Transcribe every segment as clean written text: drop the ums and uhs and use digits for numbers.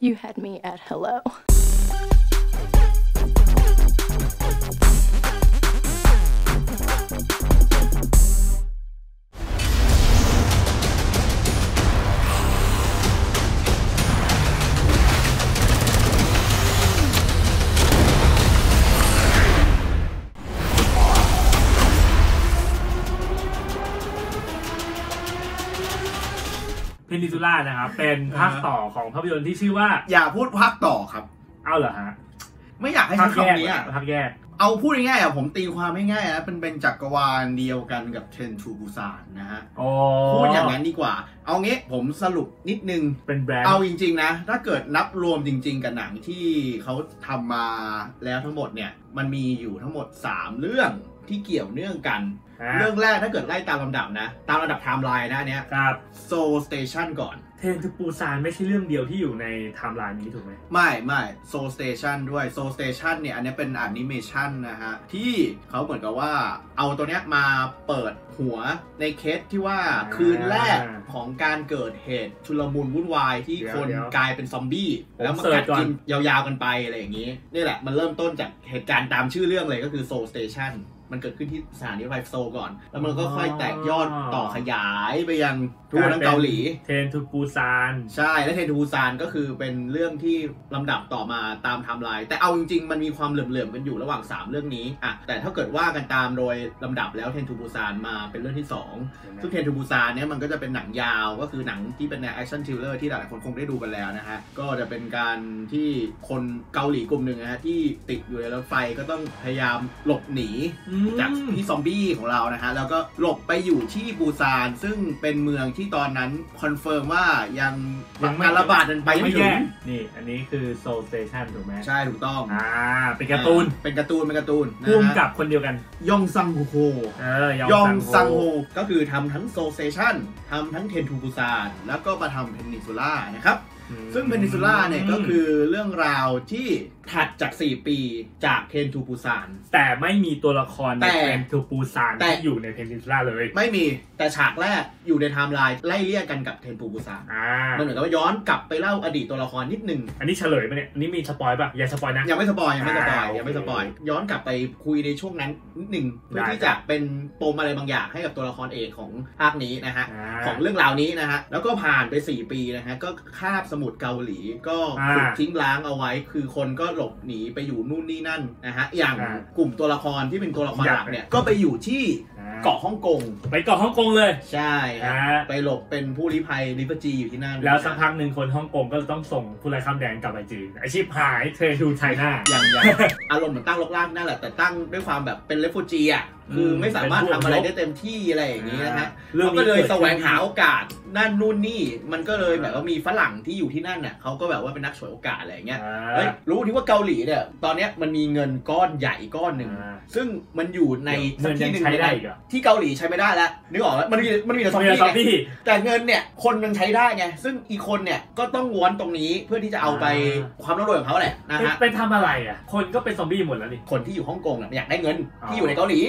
You had me at hello. Peninsula นะครับเป็นภาคต่อของภาพยนตร์ที่ชื่อว่าอย่าพูดภาคต่อครับเอาเหรอฮะไม่อยากให้ใช้คำนี้อ่ะภาคแยกเอาพูดง่ายๆอ่ะผมตีความง่ายๆนะเป็นจักรวาลเดียวกันกับ Train to Busan นะฮะพูดอย่างนั้นดีกว่าเอางี้ผมสรุปนิดนึงเป็นแบรนด์เอาจริงๆนะถ้าเกิดนับรวมจริงๆกับหนังที่เขาทำมาแล้วทั้งหมดเนี่ยมันมีอยู่ทั้งหมด3เรื่องที่เกี่ยวเนื่องกันเรื่องแรกถ้าเกิดไล่ตามลำดับนะตามลำดับไทม์ไลน์นะเนี้ยครับโซลสเตชันก่อนเทรนทูปูซานไม่ใช่เรื่องเดียวที่อยู่ในไทม์ไลน์นี้ถูกไหมไม่โซลสเตชันด้วยโซลสเตชันเนี่ยอันนี้เป็นแอนิเมชันนะฮะที่เขาเหมือนกับว่าเอาตัวเนี้ยมาเปิดหัวในเคสที่ว่าคืนแรกของการเกิดเหตุชุลมุนวุ่นวายที่คนกลายเป็นซอมบี้แล้วมากัดกินยาวๆกันไปอะไรอย่างนี้นี่แหละมันเริ่มต้นจากเหตุการณ์ตามชื่อเรื่องเลยก็คือโซลสเตชันมันเกิดขึ้นที่สถานีรถไฟโซลก่อนแล้วมันก็ค่อยแตกยอดต่อขยายไปยังทั่วทั้งเกาหลีเทรนทูปูซานใช่และเทรนทูปูซานก็คือเป็นเรื่องที่ลำดับต่อมาตามไทม์ไลน์แต่เอาจริงๆมันมีความเหลื่อมๆกันอยู่ระหว่าง3เรื่องนี้อ่ะแต่ถ้าเกิดว่ากันตามโดยลำดับแล้วเทรนทูปูซานมาเป็นเรื่องที่2ซึ่งเทรนทูปูซานเนี่ยมันก็จะเป็นหนังยาวก็คือหนังที่เป็นแนวแอคชั่นทริลเลอร์ที่หลายคนคงได้ดูกันแล้วนะฮะก็จะเป็นการที่คนเกาหลีกลุ่มหนึ่งนะฮะที่ติดอยู่ในรถไฟก็ต้องพยายามหลบหนีจากที่ซอมบี้ของเรานะฮะแล้วก็หลบไปอยู่ที่ปูซานซึ่งเป็นเมืองที่ตอนนั้นคอนเฟิร์มว่ายังการระบาดมันไปไม่ถึงนี่อันนี้คือโซลสเตชันถูกไหมใช่ถูกต้องเป็นการ์ตูนพุ่มกับคนเดียวกันยองซังโฮก็คือทำทั้งโซลสเตชันทำทั้งเทรนทูปูซานแล้วก็มาทำเพนินซูล่านะครับซึ่งเพนินซูล่าเนี่ยก็คือเรื่องราวที่ถัดจาก4ปีจากเทรนทูปูซานแต่ไม่มีตัวละครในเทรนทูปูซานที่อยู่ในเพนินซูล่าเลยไม่มีแต่ฉากแรกอยู่ในไทม์ไลน์ไล่เลี่ยกันกับเทรนทูปูซานมันเหมือนกับว่าย้อนกลับไปเล่าอดีตตัวละครนิดนึงอันนี้เฉลยไหมเนี่ยนี่มีสปอยป่ะอย่าสปอยนะยังไม่สปอยย้อนกลับไปคุยในช่วงนั้นนิดนึงเพื่อที่จะเป็นปมอะไรบางอย่างให้กับตัวละครเอกของภาคนี้นะฮะของเรื่องราวนี้นะฮะแล้วก็ผ่านไป4ปีนะฮะก็คาบสมุทรเกาหลีก็ถูกทิ้งล้างเอาไว้คือคนก็หลบหนีไปอยู่นู่นนี่นั่นนะฮะอย่างกลุ่มตัวละครที่เป็นตัวละครหลักเนี่ยก็ไปอยู่ที่เกาะฮ่องกงเลยใช่ไปหลบเป็นผู้ลี้ภัยลิเบอร์จีอยู่ที่นั่นแล้วสักพักหนึ่งคนฮ่องกงก็ต้องส่งผู้ไร้ข้ามแดนกลับไปจีนอาชีพหายเทรนทูไชน่าอย่างอารมณ์เหมือนตั้งรกรากนั่นแหละแต่ตั้งด้วยความแบบเป็นเลฟูจีอ่ะคือไม่สามารถทำอะไรได้เต็มที่อะไรอย่างนี้นะฮะเขาก็เลยแสวงหาโอกาสนั่นนู่นนี่มันก็เลยแบบว่ามีฝรั่งที่อยู่ที่นั่นน่ะเขาก็แบบว่าเป็นนักฉวยโอกาสอะไรอย่างเงี้ยรู้ที่ว่าเกาหลีเนี่ยตอนนี้มันมีเงินก้อนใหญ่ก้อนหนึ่งซึ่งมันอยู่ในที่หนึ่งที่เกาหลีใช้ไม่ได้แล้วนึกออกแล้วมันมีแต่ซอมบี้แต่เงินเนี่ยคนยังใช้ได้ไงซึ่งอีกคนเนี่ยก็ต้องวนตรงนี้เพื่อที่จะเอาไปความร่ำรวยของเขาแหละนะฮะไปทำอะไรอ่ะคนก็เป็นซอมบี้หมดแล้วนี่คนที่อยู่ฮ่องกงอยากได้เงินที่อยู่ในเกาหลี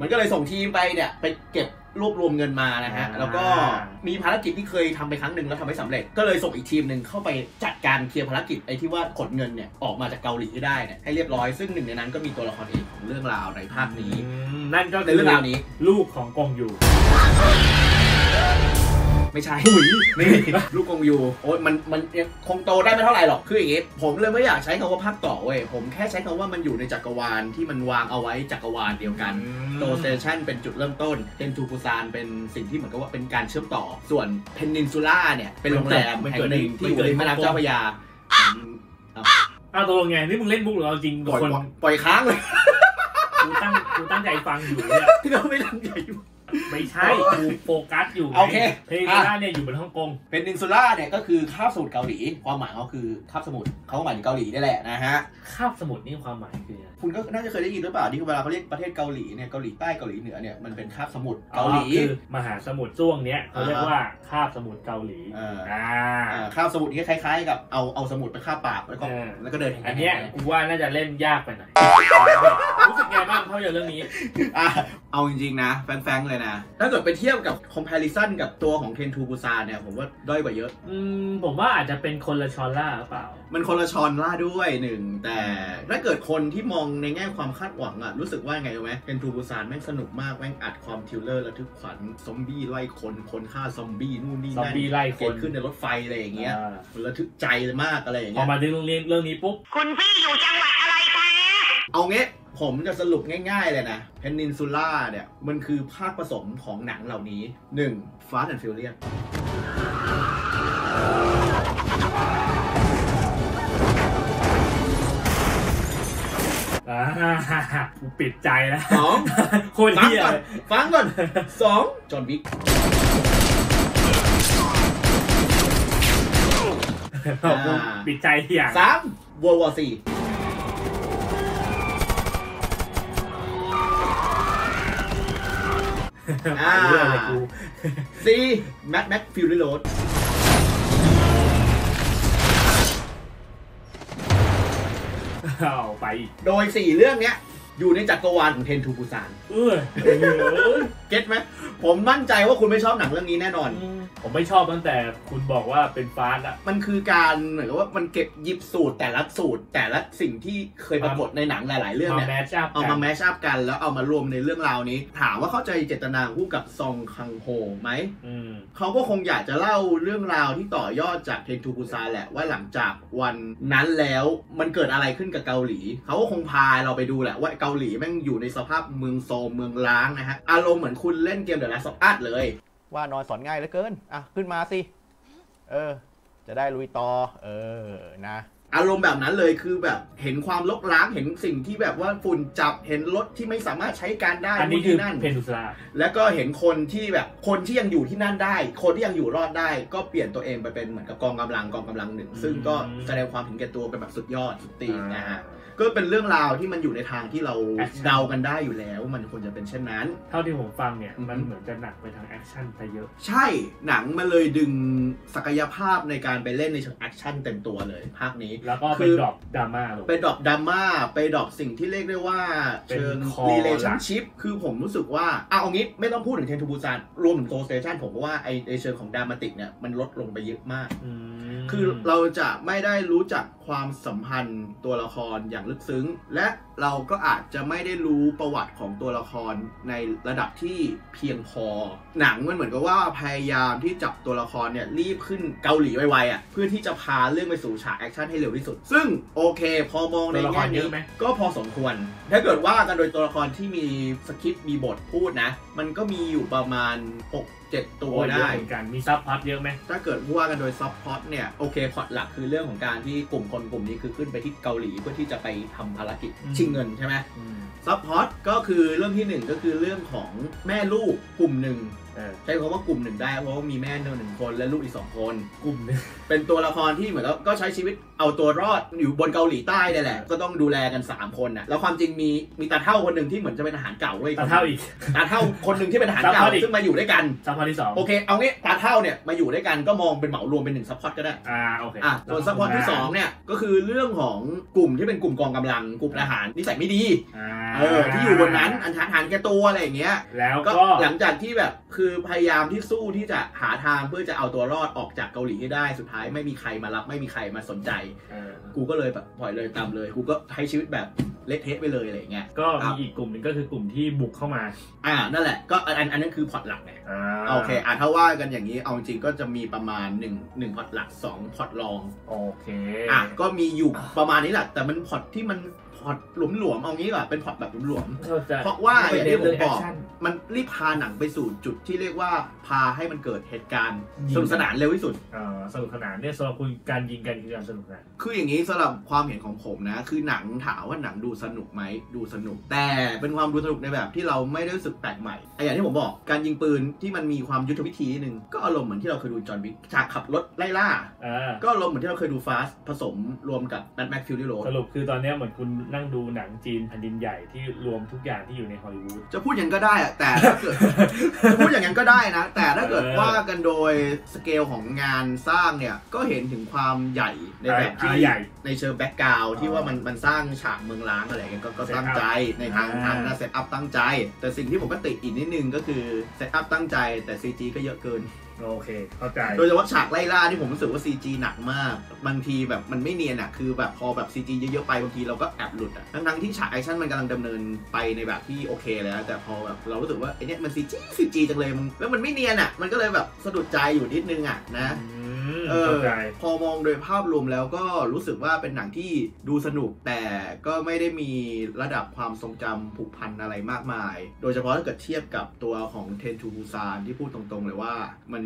มันก็เลยส่งทีมไปเนี่ยไปเก็บรวบรวมเงินมานะฮะแล้วก็มีภารกิจที่เคยทำไปครั้งหนึ่งแล้วทำไม่สำเร็จก็เลยส่งอีกทีมหนึ่งเข้าไปจัดการเคลียร์ภารกิจไอ้ที่ว่าขนเงินเนี่ยออกมาจากเกาหลีได้เนี่ยให้เรียบร้อยซึ่งหนึ่งในนั้นก็มีตัวละครเอกของเรื่องราวในภาคนี้นั่นก็คือเรื่องราวนี้ลูกของกงยูไม่ใช่นี่ลูกกงยูโอ้ยมันคงโตได้ไม่เท่าไหร่หรอกคืออย่างงี้ผมเลยไม่อยากใช้คำว่าภาคต่อเว้ยผมแค่ใช้คำว่ามันอยู่ในจักรวาลที่มันวางเอาไว้จักรวาลเดียวกันโซลสเตชันเป็นจุดเริ่มต้นเทรนทูปูซานเป็นสิ่งที่เหมือนกับว่าเป็นการเชื่อมต่อส่วนเพนินซูล่าเนี่ยเป็นโรงแรมแห่งหนึ่งที่อยู่ริมแม่น้ำเจ้าพระยาเอาตัวไงนี่มึงเล่นบุกหรือเอาจริงกับคนปล่อยค้างเลยกูตั้งใจฟังอยู่เนี่ยที่เราไม่ตั้งใจอยู่ไม่ใช่ดูโฟกัสอยู่โอเคเพนินซูล่าเนี่ยอยู่บนฮ่องกงเพนินซูล่าเนี่ยก็คือคาบสมุทรเกาหลีความหมายเขาคือคาบสมุทรเขาหมายถึงเกาหลีนี่แหละนะฮะคาบสมุทรนี่ความหมายคือคุณก็น่าจะเคยได้ยินหรือเปล่าที่เวลาเขาเรียกประเทศเกาหลีเนี่ยเกาหลีใต้เกาหลีเหนือเนี่ยมันเป็นคาบสมุทรเกาหลีคือมหาสมุทรช่วงเนี้ยเขาเรียกว่าคาบสมุทรเกาหลีคาบสมุทรนี่คล้ายๆกับเอาสมุทรไปคาบปากแล้วก็เดินอันเนี้ยกูว่าน่าจะเล่นยากไปหน่อย รู้สึกไงบ้างภาพยนตร์เรื่องนี้เอาจริงๆนะแฟนๆเลยนะถ้าเกิดไปเทียบกับ comparison กับตัวของ Train to Busan เนี่ยผมว่าด้อยกว่าเยอะผมว่าอาจจะเป็นคนละชอนล่าเปล่ามันคนละชอนล่าด้วยหนึ่งแต่ถ้าเกิดคนที่มองในแง่ความคาดหวังอะรู้สึกว่าไงรู้ไหม Train to Busan แม่งสนุกมากแม่งอัดความทริลเลอร์ระทึกขวัญซอมบี้ไล่คนฆ่าซอมบี้นู่นนี่นั่นซอมบี้ไล่คนขึ้นในรถไฟอะไรอย่างเงี้ยระทึกใจมากอะไรอย่างเงี้ยพอมาถึงเรื่องนี้ปุ๊บคุณพี่อยู่จังหวัดอะไรคะเอางี้ผมจะสรุปง่ายๆเลยนะ Peninsula เนี่ยมันคือภาคผสมของหนังเหล่านี้ 1. Fast and Furious กูปิดใจแล้ว 2. คนที่ฟังก่อน 2. John Wick ปิดใจเถียง 3. World War 4ซีแม็กฟิลลี่โรดไปโดย4เรื่องเนี้ยอยู่ในจักรวาลของเทนทูบูซานเก็ตไหมผมมั่นใจว่าคุณไม่ชอบหนังเรื่องนี้แน่นอนผมไม่ชอบตั้งแต่คุณบอกว่าเป็นฟาสต์อะมันคือการเหมือนกับว่ามันเก็บหยิบสูตรแต่ละสิ่งที่เคยปรากฏในหนังหลายๆเรื่องเนี่ยเอามาแมชอัพกันแล้วเอามารวมในเรื่องราวนี้ถามว่าเข้าใจเจตนาคู่กับซองคังโฮไหมเขาก็คงอยากจะเล่าเรื่องราวที่ต่อยอดจากเทนทูบูซานแหละว่าหลังจากวันนั้นแล้วมันเกิดอะไรขึ้นกับเกาหลีเขาก็คงพาเราไปดูแหละว่าเกาหลีแม่งอยู่ในสภาพเมืองโซมเมืองล้างนะฮะอารมณ์เหมือนคุณเล่นเกมเดอะลาสต์ออฟอัสเลยว่านอนสอนง่ายเหลือเกินอ่ะขึ้นมาสิจะได้ลุยต่อนะอารมณ์แบบนั้นเลยคือแบบเห็นความลกล้างเห็นสิ่งที่แบบว่าฝุ่นจับเห็นรถที่ไม่สามารถใช้การได้อันนี้คือนั่นPeninsulaแล้วก็เห็นคนที่แบบคนที่ยังอยู่ที่นั่นได้คนที่ยังอยู่รอดได้ก็เปลี่ยนตัวเองไปเป็นเหมือนกับกองกำลังหนึ่งซึ่งก็แสดงความถึงแก่ตัวเป็นแบบสุดยอดสุดตีนนะฮะก็เป็นเรื่องราวที่มันอยู่ในทางที่เราเดากันได้อยู่แล้วมันควรจะเป็นเช่นนั้นเท่าที่ผมฟังเนี่ยมันเหมือนจะหนักไปทางแอคชั่นไปเยอะใช่หนังมันเลยดึงศักยภาพในการไปเล่นในเชิงแอคชั่นเต็มตัวเลยภาคนี้แล้วก็เป็นดรอปดราม่าไปดรอปสิ่งที่เรียกได้ว่าเชิง relationship คือผมรู้สึกว่าเอางี้ไม่ต้องพูดถึงเทนทูบูซานรวมถึงโกลสเตชันผมก็ว่าไอเชิงของดรามาติกเนี่ยมันลดลงไปเยอะมากคือเราจะไม่ได้รู้จักความสัมพันธ์ตัวละครอย่างลึกซึ้งและเราก็อาจจะไม่ได้รู้ประวัติของตัวละครในระดับที่เพียงพอหนังมันเหมือนกับว่าพยายามที่จับตัวละครเนี่ยรีบขึ้นเกาหลีไวๆเพื่อที่จะพาเรื่องไปสู่ฉากแอคชั่นให้เร็วที่สุดซึ่งโอเคพอมองในแง่นี้ก็พอสมควรถ้าเกิดว่ากันโดยตัวละครที่มีสคริปต์มีบทพูดนะมันก็มีอยู่ประมาณ6-7 ตัวได้กันมีซับพล็อตเยอะไหมถ้าเกิดว่ากันโดยซับพล็อตเนี่ยโอเคพล็อตหลักคือเรื่องของการที่กลุ่มคนกลุ่มนี้คือขึ้นไปที่เกาหลีเพื่อที่จะไปทำภารกิจชิงเงินใช่ไหมซับพล็อตก็คือเรื่องที่1ก็คือเรื่องของแม่ลูกกลุ่มหนึ่งใช้คำว่ากลุ่มหนึ่งได้เพราะว่ามีแม่1 คนและลูกอีก2 คนกลุ่มเป็นตัวละครที่เหมือนก็ใช้ชีวิตเอาตัวรอดอยู่บนเกาหลีใต้นี่แหละก็ต้องดูแลกัน3 คนนะแล้วความจริงมีตาเท่าคนหนึ่งที่เหมือนจะเป็นทหารเก่าด้วยตาเท่าคนหนึ่งที่เป็นทหารเก่าซึ่งมาอยู่ด้วยกันซัพพอร์ตที่2โอเคเอางี้ตาเท่าเนี่ยมาอยู่ด้วยกันก็มองเป็นเหมารวมเป็น1ซัพพอร์ตก็ได้โอเคส่วนซัพพอร์ตที่2เนี่ยก็คือเรื่องของกลุ่มที่เป็นกลุ่มกองกำลังกลุ่มทหารนิสัยไม่ดีที่อยู่บนนั้นอันทานแกตัวอะไรอย่างเงี้ยแล้วก็หลังจากที่แบบคือพยายามที่สู้ที่จะหาทางเพื่อจะเอาตัวรอดออกจากเกาหลีให้ได้สุดท้ายไม่มีใครมารับไม่มีใครมาสนใจกูก็เลยแบบปล่อยเลยตามเลยกูก็ใช้ชีวิตแบบเละเทะไปเลยอะไรเงี้ยก็มีอีกกลุ่มหนึ่งก็คือกลุ่มที่บุกเข้ามานั่นแหละก็อันนั้นคือพล็อตหลักไงโอเคถ้าว่ากันอย่างนี้เอาจริงก็จะมีประมาณ1พล็อตหลัก2พล็อตรองโอเคก็มีอยู่ประมาณนี้แหละแต่มันพล็อตที่มันพอดหลวมๆเอางี้ก่อนเป็นพอดแบบหลวมๆเพราะว่าอย่างที่ผมบอกมันรีบพาหนังไปสู่จุดที่เรียกว่าพาให้มันเกิดเหตุการณ์สนุกสนานเร็วที่สุดสนุกสนานเนี่ยสำหรับคุณการยิงกันคือการสนุกสนานคืออย่างนี้สำหรับความเห็นของผมนะคือหนังถามว่าหนังดูสนุกไหมดูสนุกแต่เป็นความดูสนุกในแบบที่เราไม่ได้รู้สึกแปลกใหม่อย่างที่ผมบอกการยิงปืนที่มันมีความยุทธวิธีนิดนึงก็อารมณ์เหมือนที่เราเคยดูจอห์นวิกฉากขับรถไล่ล่าก็อารมณ์เหมือนที่เราเคยดูฟาสต์ผสมรวมกับแมทแม็กซ์ฟิวรี่โรดสรุปคือตอนนี้เหมือนคุณ นั่งดูหนังจีนแผ่นดินใหญ่ที่รวมทุกอย่างที่อยู่ในฮอลลีวูดจะพูดอย่างก็ได้อะแต่ถ้าเกิดจะพูดอย่างนั้นก็ได้นะแต่ถ้าเกิดว่ากันโดยสเกลของงานสร้างเนี่ยก็เห็นถึงความใหญ่ในแบบที่ใหญ่ในเชิงแบ็กกราวด์ที่ว่ามันสร้างฉากเมืองล้างอะไรกันก็ตั้งใจในทางการเซตอัพตั้งใจแต่สิ่งที่ผมก็ติดอีกนิดนึงก็คือเซตอัพตั้งใจแต่ CG ก็เยอะเกินโอเคเข้าใจโดยเฉพาะฉากไล่ล่าที่ผมรู้สึกว่า CG หนักมากบางทีแบบมันไม่เนียนอ่ะคือแบบพอแบบ CG เยอะๆไปบางทีเราก็แอบหลุดอ่ะทั้งที่ฉากแอคชั่นมันกำลังดำเนินไปในแบบที่โอเคแล้วแต่พอแบบเรารู้สึกว่าไอ้นี่มัน CG จังเลยแล้วมันไม่เนียนอ่ะมันก็เลยแบบสะดุดใจอยู่นิดนึงอ่ะนะพอมองโดยภาพรวมแล้วก็รู้สึกว่าเป็นหนังที่ดูสนุกแต่ก็ไม่ได้มีระดับความทรงจำผูกพันอะไรมากมายโดยเฉพาะถ้าเกิดเทียบกับตัวของ Train to Busan ที่พูดตรงๆเลยว่ามัน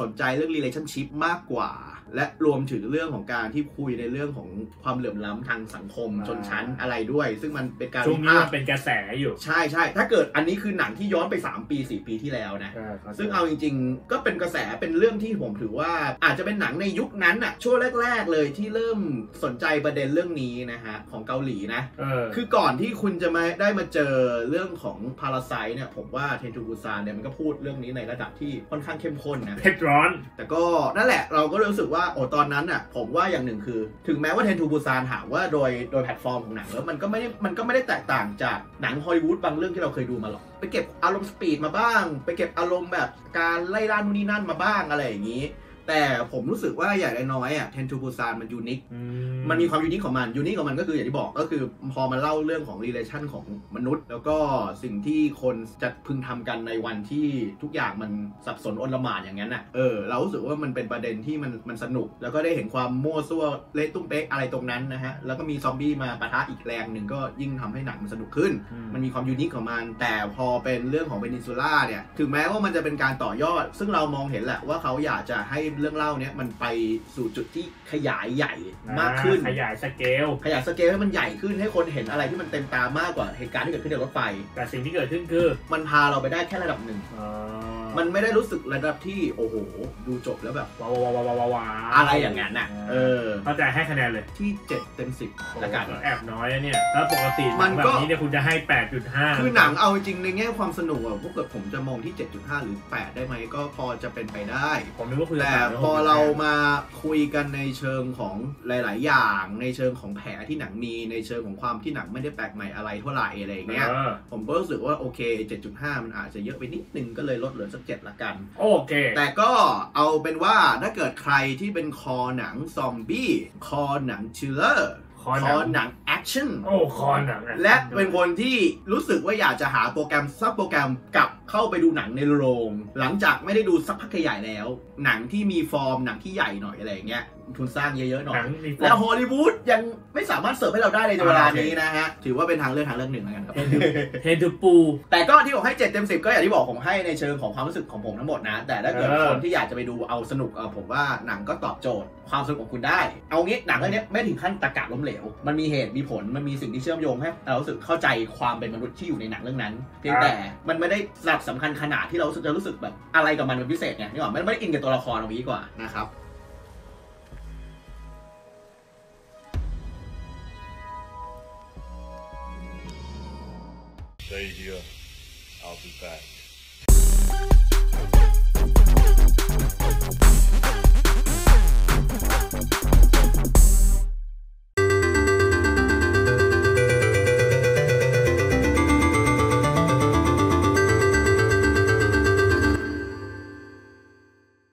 สนใจเรื่อง relationship มากกว่าและรวมถึงเรื่องของการที่คุยในเรื่องของความเหลื่อมล้ำทางสังคมชนชั้นอะไรด้วยซึ่งมันเป็นการช่วงนี้มันเป็นกระแสอยู่ใช่ใช่ถ้าเกิดอันนี้คือหนังที่ย้อนไป3 ปี 4 ปีที่แล้วนะซึ่งเอาจริงๆก็เป็นกระแสเป็นเรื่องที่ผมถือว่าอาจจะเป็นหนังในยุคนั้นอะช่วงแรกๆเลยที่เริ่มสนใจประเด็นเรื่องนี้นะฮะของเกาหลีนะคือก่อนที่คุณจะมาได้มาเจอเรื่องของพาราไซต์เนี่ยผมว่าเทนทูบูซานเนี่ยมันก็พูดเรื่องนี้ในระดับที่ค่อนข้างเข้มข้นนะเผ็ดร้อนแต่ก็นั่นแหละเราก็รู้สึกว่าโอ้ตอนนั้นอะผมว่าอย่างหนึ่งคือถึงแม้ว่าเทนทูบูซานถามว่าโดยแพลตฟอร์มของหนังแล้วมันก็ไม่ได้แตกต่างจากหนังฮอลลีวูดบางเรื่องที่เราเคยดูมาหรอกไปเก็บอารมณ์สปีดมาบ้างไปเก็บอารมณ์แบบการไล่ล่านู่นนี่นั่นมาบ้างอะไรอย่างนี้แต่ผมรู้สึกว่าอย่างน้อยอ่ะเทนทูบูซานมันยูนิคมันมีความยูนิคของมันก็คืออย่างที่บอกก็คือพอมันเล่าเรื่องของรีเลชั่นของมนุษย์แล้วก็สิ่งที่คนจะพึงทำกันในวันที่ทุกอย่างมันสับสนอนละหม่านอย่างนั้นอ่ะเรารู้สึกว่ามันเป็นประเด็นที่มันสนุกแล้วก็ได้เห็นความมั่วซั่วเละตุ้มเป๊กอะไรตรงนั้นนะฮะแล้วก็มีซอมบี้มาปะทะอีกแรงหนึ่งก็ยิ่งทำให้หนังมันสนุกขึ้นมันมีความยูนิคของมันแต่พอเป็นเรื่องของ Peninsula เนี่ยถึงแม้ว่ามันจะเป็นการต่อยอดซึ่งเรามองเห็นแหละว่าเขาอยากจะให้เรื่องเล่าเนี่ยมันไปสู่จุดที่ขยายใหญ่มากขึ้นขยายสเกลให้มันใหญ่ขึ้นให้คนเห็นอะไรที่มันเต็มตามากกว่าเหตุการณ์ที่เกิดขึ้นในรถไฟแต่สิ่งที่เกิดขึ้นคือมันพาเราไปได้แค่ระดับหนึ่งมันไม่ได้รู้สึกระดับที่โอ้โหดูจบแล้วแบบว้าวอะไรอย่างนั้นน่ะเข้าใจให้คะแนนเลยที่7 เต็ม 10ละกันแอบน้อยเนี่ยแล้วปกติแบบนี้เนี่ยคุณจะให้ 8.5 คือหนังเอาจริงในแง่ความสนุกอะถ้าเกิดผมจะมองที่ 7.5 หรือ 8 ได้ไหมก็พอจะเป็นไปได้ผมนึกว่าคุณแต่พอเรามาคุยกันในเชิงของหลายๆอย่างในเชิงของแผลที่หนังมีในเชิงของความที่หนังไม่ได้แปลกใหม่อะไรเท่าไหร่อะไรอย่างเงี้ยผมรู้สึกว่าโอเค 7.5 มันอาจจะเยอะไปนิดนึงก็เลยลดเหลือ7ละกันโอเคแต่ก็เอาเป็นว่าถ้าเกิดใครที่เป็นคอหนังซอมบี้คอหนังชิลเลอร์คอหนังแอคชั่นและเป็นคนที่รู้สึกว่าอยากจะหาโปรแกรมซับโปรแกรมกลับเข้าไปดูหนังในโรงหลังจากไม่ได้ดูสักพักใหญ่แล้วหนังที่มีฟอร์มหนังที่ใหญ่หน่อยอะไรอย่างเงี้ยทุนสร้างเยอะๆหน่อยแล้วฮอลลีวูดยังไม่สามารถเสิร์ฟให้เราได้ในเวลานี้นะฮะถือว่าเป็นทางเลือกหนึ่งแล้วกันครับเฮดูปูแต่ก็ที่ผมให้7 เต็ม 10ก็อย่างที่บอกผมให้ในเชิงของความรู้สึกของผมทั้งหมดนะแต่ถ้าเกิดคนที่อยากจะไปดูเอาสนุกผมว่าหนังก็ตอบโจทย์ความสนุกของคุณได้เอางี้หนังเรื่องนี้ไม่ถึงขั้นตะกะล้มเหลวมันมีเหตุมีผลมันมีสิ่งที่เชื่อมโยงให้เรารู้สึกเข้าใจความเป็นมนุษย์ที่อยู่ในหนังเรื่องนั้นเพียงแต่มันไม่ได้สลับสำคัญขนาดที่เราจะรู้สึกแบบอะไรกับมันเป็นพิเศษไงนี่หว่าไม่ได้อินกับตัวละครเอางี้ดีกว่านะครับStay here. I'll be back.